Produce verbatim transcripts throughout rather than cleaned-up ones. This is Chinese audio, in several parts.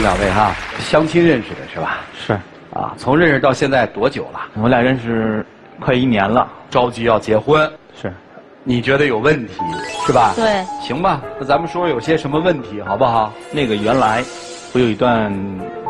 两位哈，相亲认识的是吧？是啊，从认识到现在多久了？我们俩认识快一年了，着急要结婚。是，你觉得有问题是吧？对，行吧，那咱们说有些什么问题好不好？那个原来我有一段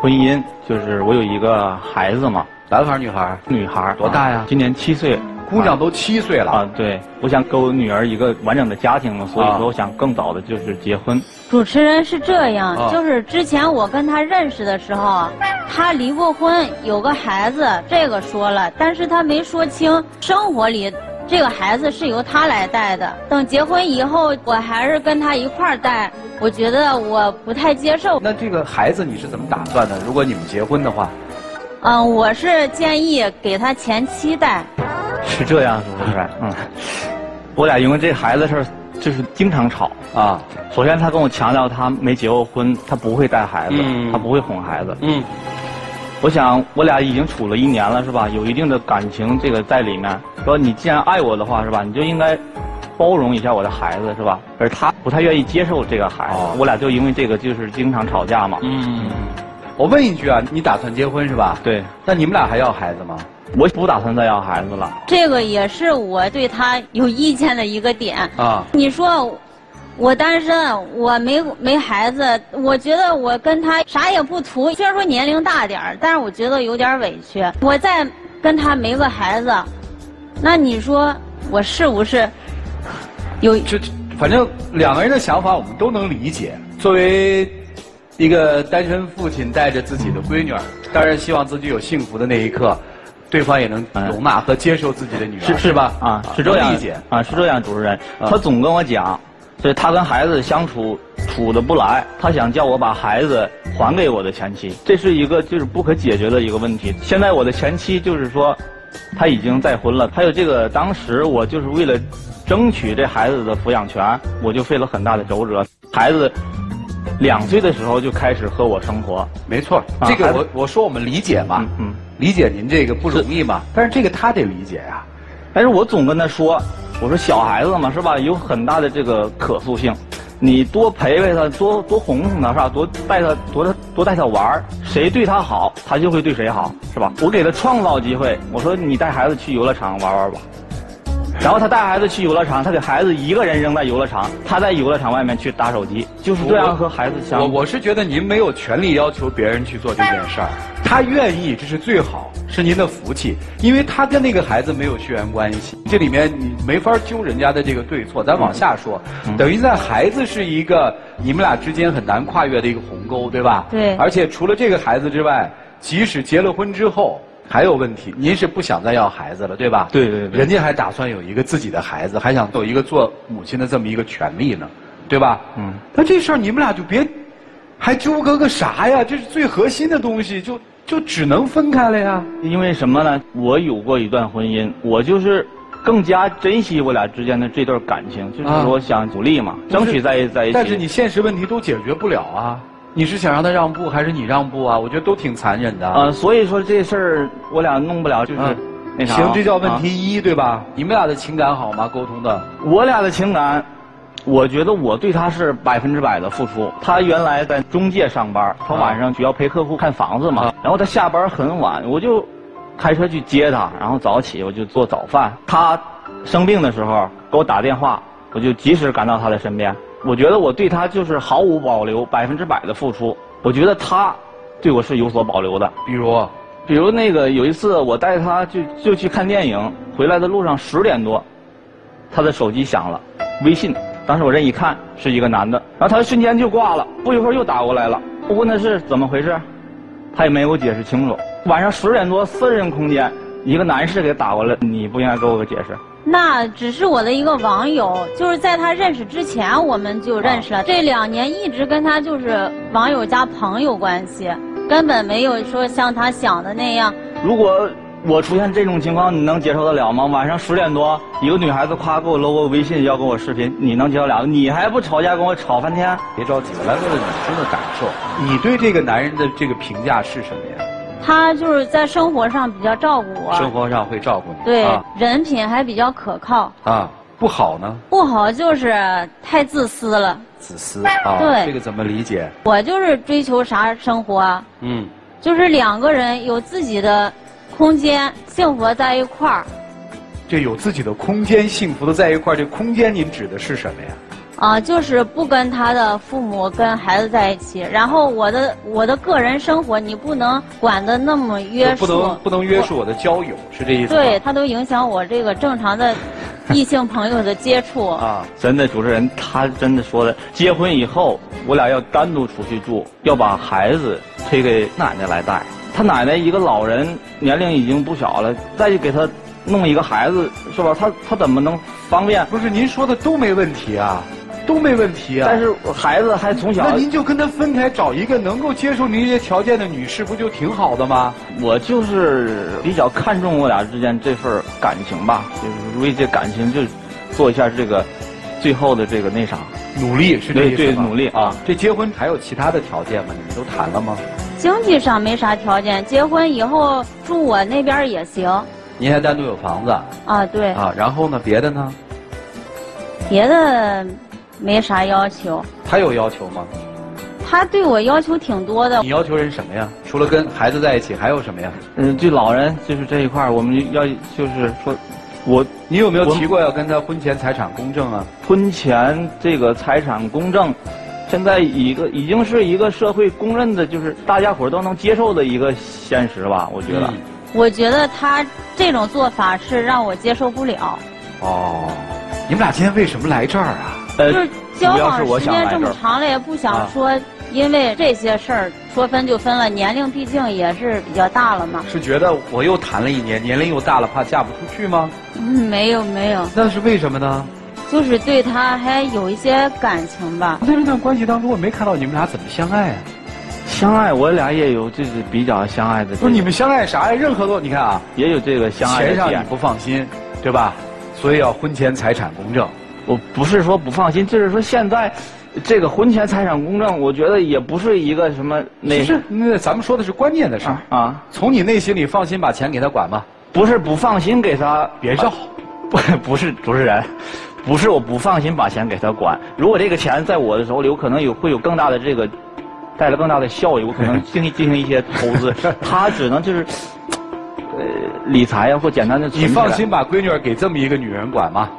婚姻，就是我有一个孩子嘛，男孩女孩？女孩，多大呀？今年七岁。 姑娘都七岁了啊！对，我想给我女儿一个完整的家庭嘛，所以说我想更早的就是结婚。主持人是这样，啊、就是之前我跟他认识的时候，他离过婚，有个孩子，这个说了，但是他没说清生活里这个孩子是由他来带的。等结婚以后，我还是跟他一块儿带，我觉得我不太接受。那这个孩子你是怎么打算的？如果你们结婚的话，嗯，我是建议给他前妻带。 是这样，是不是？嗯，我俩因为这孩子事儿，就是经常吵啊。首先，他跟我强调他没结过婚，他不会带孩子，嗯、他不会哄孩子。嗯，我想我俩已经处了一年了，是吧？有一定的感情这个在里面。说你既然爱我的话，是吧？你就应该包容一下我的孩子，是吧？而他不太愿意接受这个孩子，哦、我俩就因为这个就是经常吵架嘛。嗯，我问一句啊，你打算结婚是吧？对。那你们俩还要孩子吗？ 我不打算再要孩子了。这个也是我对他有意见的一个点啊。你说，我单身，我没没孩子，我觉得我跟他啥也不图。虽然说年龄大点儿，但是我觉得有点委屈。我再跟他没个孩子，那你说我是不是有？就反正两个人的想法我们都能理解。作为一个单身父亲带着自己的闺女，当然希望自己有幸福的那一刻。 对方也能容纳和接受自己的女儿，是是吧？啊，是这样理解啊，是这样。主持人，他总跟我讲，所以他跟孩子相处处得不来，他想叫我把孩子还给我的前妻，这是一个就是不可解决的一个问题。现在我的前妻就是说，他已经再婚了，还有这个当时我就是为了争取这孩子的抚养权，我就费了很大的周折。孩子两岁的时候就开始和我生活，没错，这个我我说我们理解嘛，嗯。 理解您这个不容易嘛，但是这个他得理解呀、啊。但是我总跟他说，我说小孩子嘛是吧，有很大的这个可塑性，你多陪陪他，多多哄哄他是吧，多带他多多带他玩谁对他好，他就会对谁好是吧？我给他创造机会，我说你带孩子去游乐场玩玩吧。然后他带孩子去游乐场，他给孩子一个人扔在游乐场，他在游乐场外面去打手机，就是这样和孩子相处。我我是觉得您没有权利要求别人去做这件事儿。 他愿意，这是最好，是您的福气，因为他跟那个孩子没有血缘关系，这里面你没法揪人家的这个对错。咱往下说，嗯、等于在孩子是一个你们俩之间很难跨越的一个鸿沟，对吧？对。而且除了这个孩子之外，即使结了婚之后还有问题，您是不想再要孩子了，对吧？对对对。人家还打算有一个自己的孩子，还想有一个做母亲的这么一个权利呢，对吧？嗯。那这事儿你们俩就别还纠葛个啥呀？这是最核心的东西，就。 就只能分开了呀，因为什么呢？我有过一段婚姻，我就是更加珍惜我俩之间的这段感情，就是说想努力嘛，啊、争取在在一起。但是你现实问题都解决不了啊！你是想让他让步，还是你让步啊？我觉得都挺残忍的。啊，所以说这事儿我俩弄不了，就是、啊、那啥。行，这叫问题一，啊、对吧？你们俩的情感好吗？沟通的。我俩的情感。 我觉得我对他是百分之百的付出。他原来在中介上班，他晚上主要陪客户看房子嘛。然后他下班很晚，我就开车去接他，然后早起我就做早饭。他生病的时候给我打电话，我就及时赶到他的身边。我觉得我对他就是毫无保留，百分之百的付出。我觉得他对我是有所保留的。比如，比如那个有一次我带他就就去看电影，回来的路上十点多，他的手机响了，微信。 当时我这一看是一个男的，然后他瞬间就挂了，不一会儿又打过来了。我问他是怎么回事，他也没给我解释清楚。晚上十点多，私人空间，一个男士给打过来，你不应该给我个解释。那只是我的一个网友，就是在他认识之前我们就认识了，啊、这两年一直跟他就是网友加朋友关系，根本没有说像他想的那样。如果我出现这种情况，你能接受得了吗？晚上十点多，一个女孩子夸给我搂个微信，要跟我视频，你能接受了？你还不吵架，跟我吵翻天？别着急，我来问问女生的感受。你对这个男人的这个评价是什么呀？他就是在生活上比较照顾我，生活上会照顾你，对，啊、人品还比较可靠。啊，不好呢？不好就是太自私了。自私啊。对，这个怎么理解？我就是追求啥生活？嗯，就是两个人有自己的空间，幸福在一块儿。这有自己的空间，幸福的在一块儿。这空间您指的是什么呀？啊，就是不跟他的父母跟孩子在一起，然后我的我的个人生活你不能管得那么约束，不能不能约束我的交友，是这意思吗？对，他都影响我这个正常的异性朋友的接触。啊，真的主持人他真的说的，结婚以后我俩要单独出去住，要把孩子推给奶奶来带。他奶奶一个老人，年龄已经不小了，再去给他弄一个孩子，是吧？他他怎么能方便？不是您说的都没问题啊。都没问题啊，但是孩子还从小，那您就跟他分开，找一个能够接受您这些条件的女士，不就挺好的吗？我就是比较看重我俩之间这份感情吧，就是为这感情就做一下这个最后的这个那啥努力，是这意思吧？对对，努力啊！这结婚还有其他的条件吗？你们都谈了吗？经济上没啥条件，结婚以后住我那边也行。您还单独有房子啊？对啊，然后呢？别的呢？别的。没啥要求。他有要求吗？他对我要求挺多的。你要求人什么呀？除了跟孩子在一起，还有什么呀？嗯，对老人就是这一块儿，我们要就是说，我你有没有提过要跟他婚前财产公证啊？婚前这个财产公证，现在一个已经是一个社会公认的，就是大家伙都能接受的一个现实吧？我觉得。嗯、我觉得他这种做法是让我接受不了。哦，你们俩今天为什么来这儿啊？就是交往时间这么长了，也不想说，因为这些事儿说分就分了。年龄毕竟也是比较大了嘛。是觉得我又谈了一年，年龄又大了，怕嫁不出去吗？嗯，没有没有。那是为什么呢？就是对他还有一些感情吧。在这段关系当中，我没看到你们俩怎么相爱啊？相爱，我俩也有就是比较相爱的。不是你们相爱啥呀？任何都你看啊，也有这个相爱的点。钱上你不放心，对吧？所以要婚前财产公证。我不是说不放心，就是说现在，这个婚前财产公证，我觉得也不是一个什么那。是那咱们说的是关键的事儿啊。啊从你内心里放心把钱给他管吧。不是不放心给他。别绕。不不是主持人，不是我不放心把钱给他管。如果这个钱在我的手里，我可能有会有更大的这个，带来更大的效益，我可能进行进行一些投资。他只能就是，呃，理财呀或简单的。你放心把闺女给这么一个女人管吗？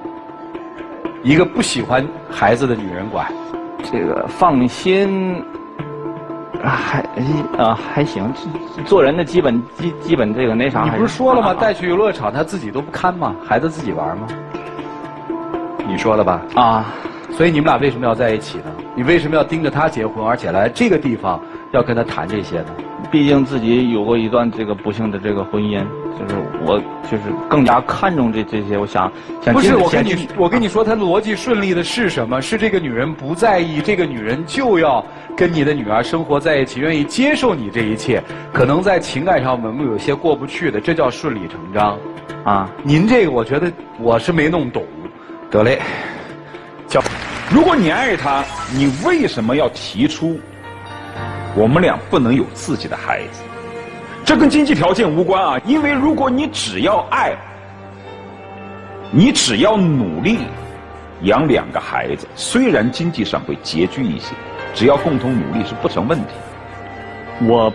一个不喜欢孩子的女人管，这个放心，还啊还行，做人的基本基基本这个那啥。你不是说了吗？带去游乐场，他自己都不看吗？孩子自己玩吗？你说的吧？啊，所以你们俩为什么要在一起呢？你为什么要盯着他结婚，而且来这个地方要跟他谈这些呢？毕竟自己有过一段这个不幸的这个婚姻。就是我，就是更加看重这这些。我想，想不是我跟你，我跟你说，他逻辑顺利的是什么？是这个女人不在意，这个女人就要跟你的女儿生活在一起，愿意接受你这一切。可能在情感上我们有些过不去的，这叫顺理成章。啊，您这个我觉得我是没弄懂。得嘞，叫。如果你爱他，你为什么要提出我们俩不能有自己的孩子？这跟经济条件无关啊，因为如果你只要爱，你只要努力养两个孩子，虽然经济上会拮据一些，只要共同努力是不成问题。我，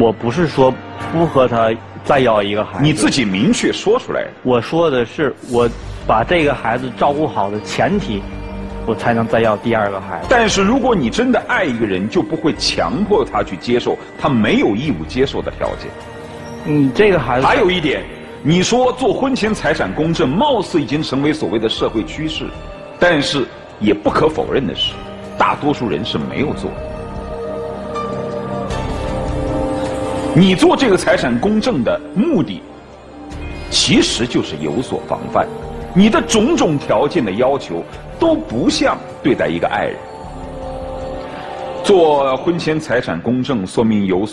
我不是说不和他再要一个孩子，你自己明确说出来。我说的是，我把这个孩子照顾好的前提，我才能再要第二个孩子。但是如果你真的爱一个人，就不会强迫他去接受他没有义务接受的条件。嗯，这个孩子还有一点，你说做婚前财产公证，貌似已经成为所谓的社会趋势，但是也不可否认的是，大多数人是没有做的。你做这个财产公证的目的，其实就是有所防范。你的种种条件的要求都不像对待一个爱人。做婚前财产公证，说明有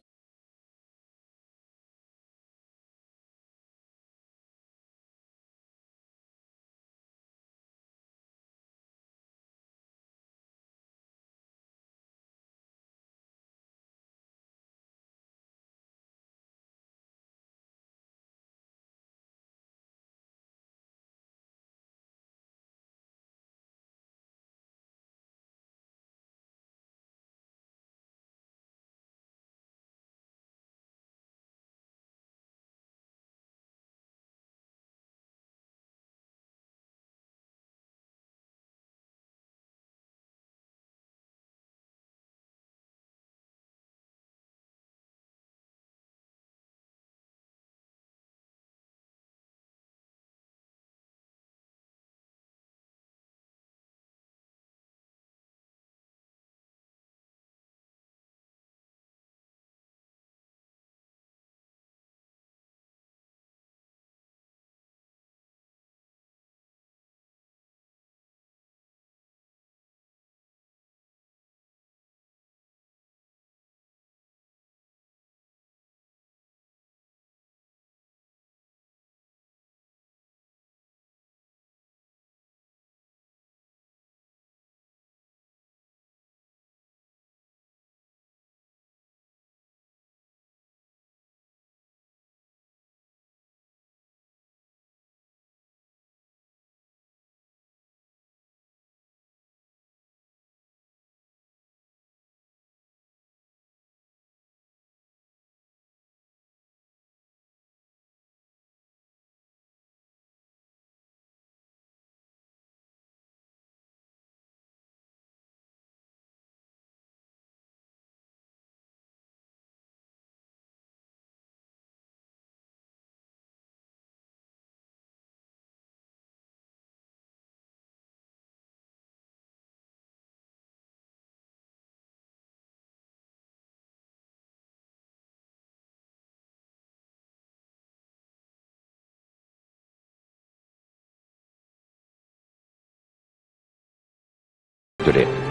就这样。